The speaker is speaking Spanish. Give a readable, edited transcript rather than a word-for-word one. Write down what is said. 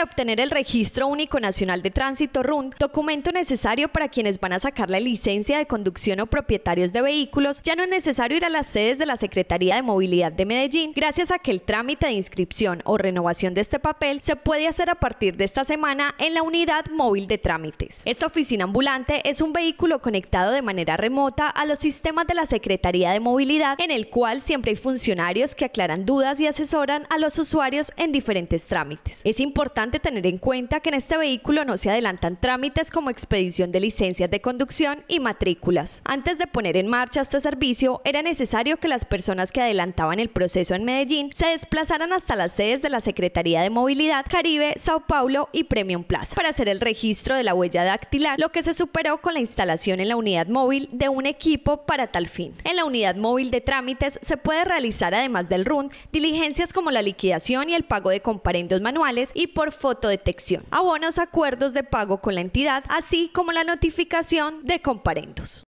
para obtener el Registro Único Nacional de Tránsito RUNT, documento necesario para quienes van a sacar la licencia de conducción o propietarios de vehículos, ya no es necesario ir a las sedes de la Secretaría de Movilidad de Medellin, gracias a que el trámite de inscripción o renovación de este papel se puede hacer a partir de esta semana en la Unidad Móvil de Trámites. Esta oficina ambulante es un vehículo conectado de manera remota a los sistemas de la Secretaría de Movilidad, en el cual siempre hay funcionarios que aclaran dudas y asesoran a los usuarios en diferentes trámites. Es importante tener en cuenta que en este vehículo no se adelantan trámites como expedición de licencias de conducción y matrículas. Antes de poner en marcha este servicio, era necesario que las personas que adelantaban el proceso en Medellín se desplazaran hasta las sedes de la Secretaría de Movilidad, Caribe, Sao Paulo y Premium Plaza para hacer el registro de la huella dactilar, lo que se superó con la instalación en la unidad móvil de un equipo para tal fin. En la unidad móvil de trámites se puede realizar, además del RUNT, diligencias como la liquidación y el pago de comparendos manuales y por fotodetección, abonos, acuerdos de pago con la entidad, así como la notificación de comparendos.